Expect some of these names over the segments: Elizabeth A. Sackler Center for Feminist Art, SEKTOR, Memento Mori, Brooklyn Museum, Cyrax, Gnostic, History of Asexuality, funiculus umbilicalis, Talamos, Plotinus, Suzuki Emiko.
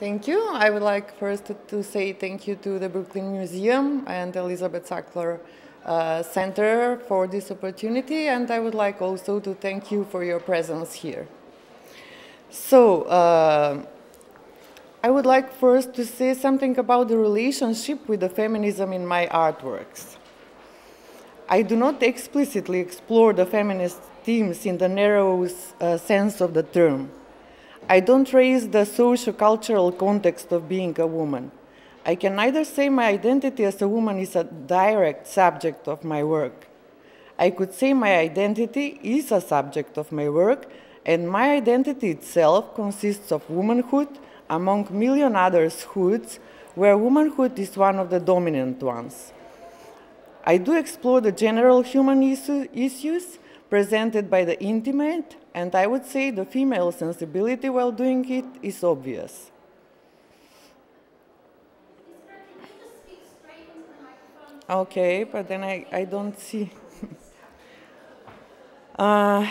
Thank you. I would like first to say thank you to the Brooklyn Museum and Elizabeth Sackler Center for this opportunity, and I would like also to thank you for your presence here. So, I would like first to say something about the relationship with the feminism in my artworks. I do not explicitly explore the feminist themes in the narrow sense of the term. I don't raise the socio-cultural context of being a woman. I can neither say my identity as a woman is a direct subject of my work. I could say my identity is a subject of my work, and my identity itself consists of womanhood, among million other hoods, where womanhood is one of the dominant ones. I do explore the general human issues presented by the intimate, and I would say the female sensibility while doing it is obvious. Okay, but then I don't see. I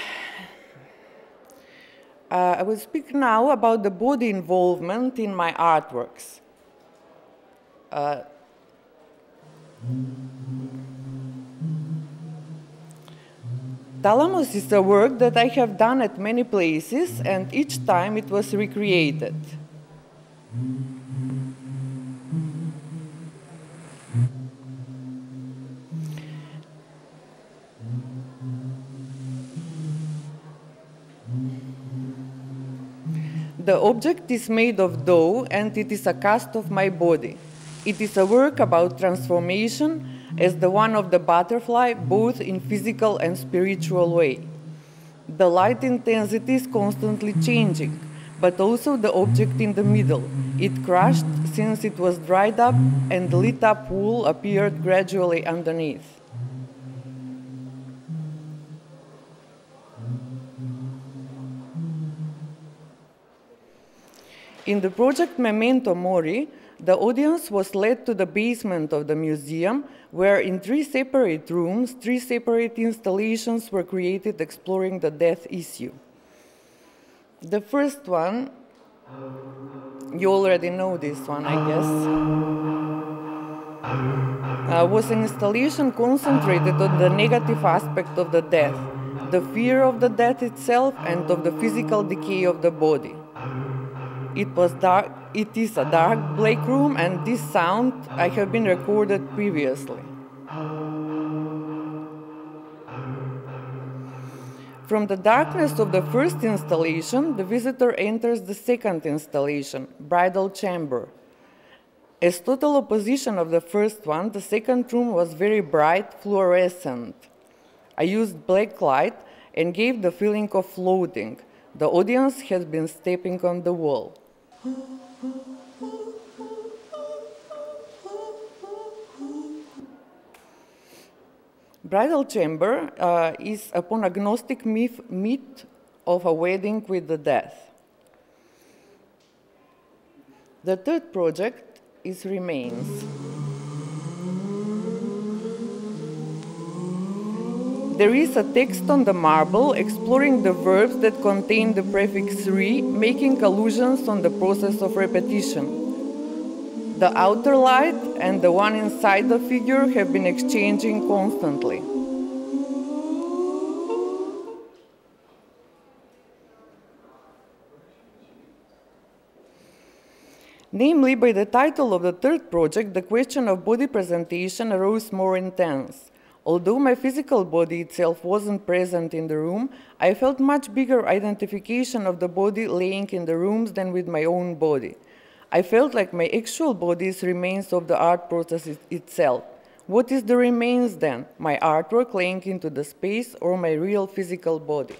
will speak now about the body involvement in my artworks. Talamos is a work that I have done at many places, and each time it was recreated. The object is made of dough, and it is a cast of my body. It is a work about transformation, as the one of the butterfly, both in physical and spiritual way. The light intensity is constantly changing, but also the object in the middle. It crushed since it was dried up, and lit up wool appeared gradually underneath. In the project Memento Mori, the audience was led to the basement of the museum, where in three separate rooms, three separate installations were created exploring the death issue. The first one, you already know this one, I guess, was an installation concentrated on the negative aspect of the death, the fear of the death itself and of the physical decay of the body. It is a dark black room, and this sound I have been recorded previously. From the darkness of the first installation, the visitor enters the second installation, Bridal Chamber. As total opposition of the first one, the second room was very bright, fluorescent. I used black light and gave the feeling of floating. The audience has been stepping on the wall. Bridal Chamber is upon a Gnostic myth of a wedding with the death. The third project is Remains. There is a text on the marble exploring the verbs that contain the prefix re, making allusions on the process of repetition. The outer light and the one inside the figure have been exchanging constantly. Namely, by the title of the third project, the question of body presentation arose more intense. Although my physical body itself wasn't present in the room, I felt much bigger identification of the body laying in the rooms than with my own body. I felt like my actual body is remains of the art process itself. What is the remains then? My artwork laying into the space or my real physical body?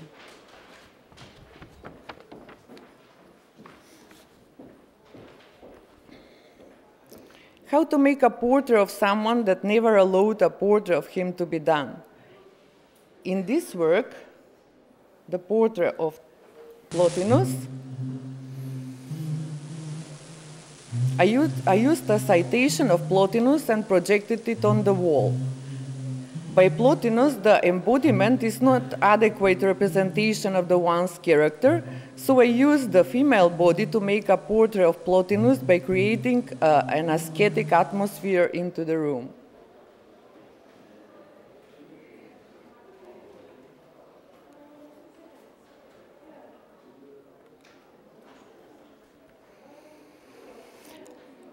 How to make a portrait of someone that never allowed a portrait of him to be done. In this work, the portrait of Plotinus, I used a citation of Plotinus and projected it on the wall. By Plotinus, the embodiment is not adequate representation of the one's character, so I used the female body to make a portrait of Plotinus by creating an ascetic atmosphere into the room.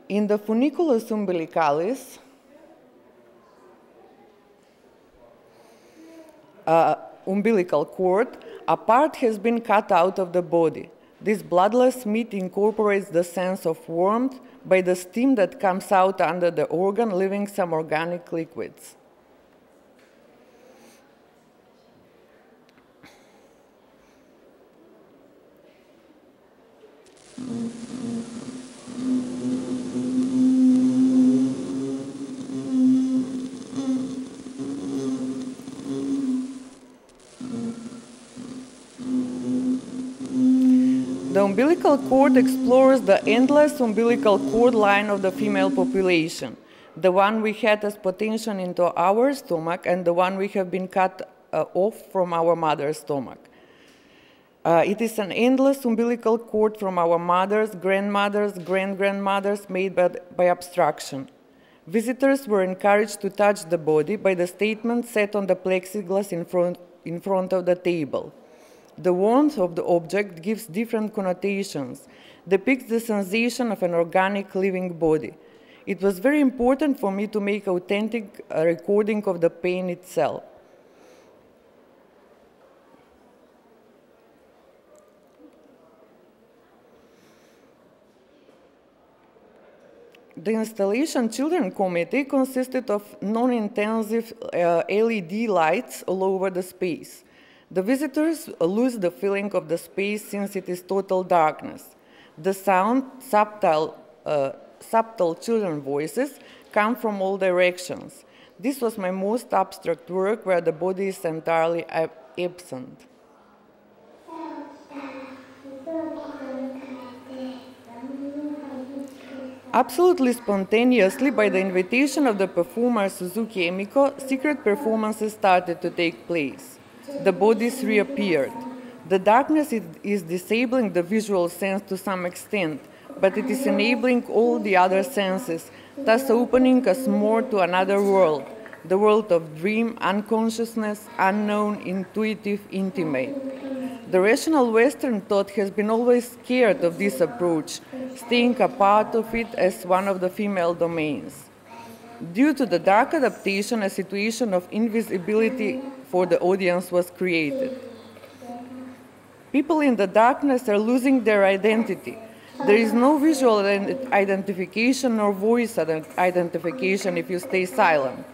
In the funiculus umbilicalis, umbilical cord, a part has been cut out of the body. This bloodless meat incorporates the sense of warmth by the steam that comes out under the organ, leaving some organic liquids. The umbilical cord explores the endless umbilical cord line of the female population, the one we had as potential into our stomach and the one we have been cut off from our mother's stomach. It is an endless umbilical cord from our mothers, grandmothers, grand-grandmothers made by abstraction. Visitors were encouraged to touch the body by the statement set on the plexiglass in front of the table. The warmth of the object gives different connotations, depicts the sensation of an organic living body. It was very important for me to make authentic recording of the pain itself. The installation children committee consisted of non-intensive LED lights all over the space. The visitors lose the feeling of the space since it is total darkness. The sound, subtle children's voices come from all directions. This was my most abstract work where the body is entirely absent. Absolutely spontaneously, by the invitation of the performer Suzuki Emiko, secret performances started to take place. The bodies reappeared. The darkness is disabling the visual sense to some extent, but it is enabling all the other senses, thus opening us more to another world, the world of dream, unconsciousness, unknown, intuitive, intimate. The rational Western thought has been always scared of this approach, staying a part of it as one of the female domains. Due to the dark adaptation, a situation of invisibility for the audience was created. People in the darkness are losing their identity. There is no visual identification nor voice identification if you stay silent.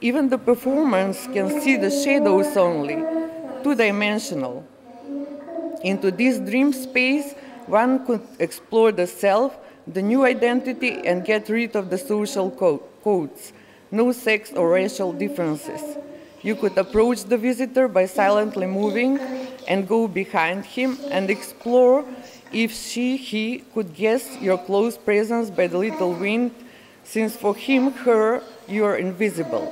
Even the performers can see the shadows only, two-dimensional. Into this dream space, one could explore the self, the new identity, and get rid of the social codes, no sex or racial differences. You could approach the visitor by silently moving and go behind him and explore if he could guess your close presence by the little wind, since for him, her, you are invisible.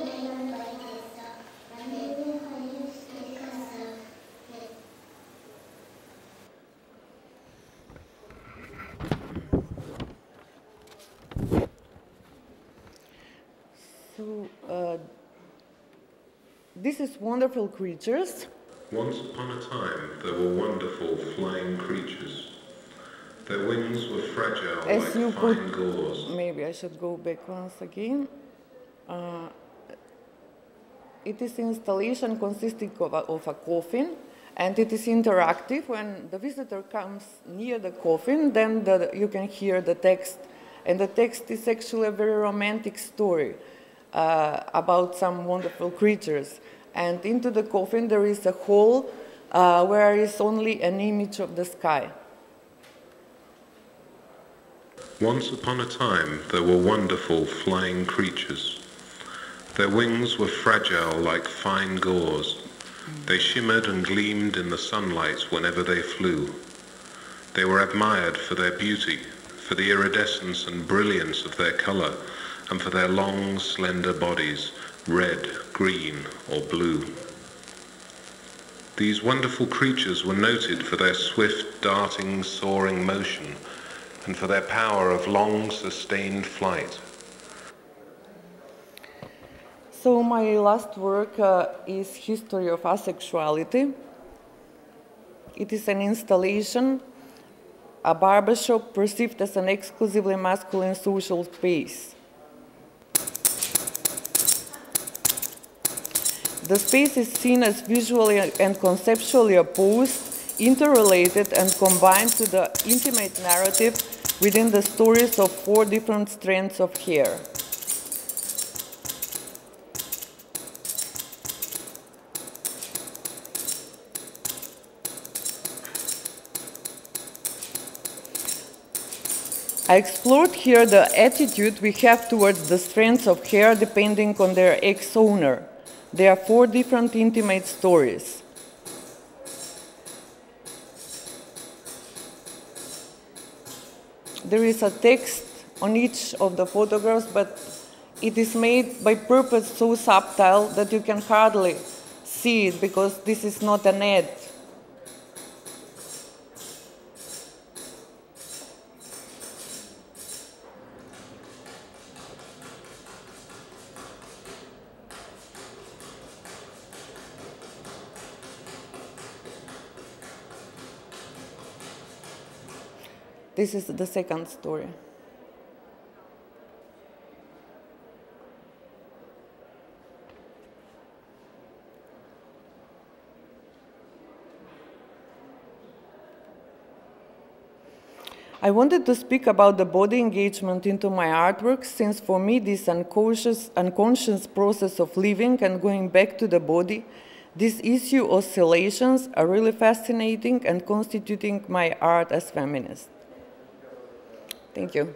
So, this is wonderful creatures. Once upon a time, there were wonderful flying creatures. Their wings were fragile like fine gauze. Maybe I should go back once again. It is installation consisting of a coffin, and it is interactive. When the visitor comes near the coffin, then you can hear the text. And the text is actually a very romantic story. About some wonderful creatures, and into the coffin there is a hole where is only an image of the sky. Once upon a time there were wonderful flying creatures. Their wings were fragile like fine gauze. They shimmered and gleamed in the sunlight whenever they flew. They were admired for their beauty, for the iridescence and brilliance of their color, and for their long, slender bodies, red, green, or blue. These wonderful creatures were noted for their swift, darting, soaring motion and for their power of long, sustained flight. So my last work is History of Asexuality. It is an installation, a barbershop perceived as an exclusively masculine social space. The space is seen as visually and conceptually opposed, interrelated, and combined to the intimate narrative within the stories of four different strands of hair. I explored here the attitude we have towards the strands of hair depending on their ex-owner. There are four different intimate stories. There is a text on each of the photographs, but it is made by purpose so subtle that you can hardly see it because this is not an ad. This is the second story. I wanted to speak about the body engagement into my artwork, since for me this unconscious process of living and going back to the body, these issue oscillations are really fascinating and constituting my art as feminist. Thank you.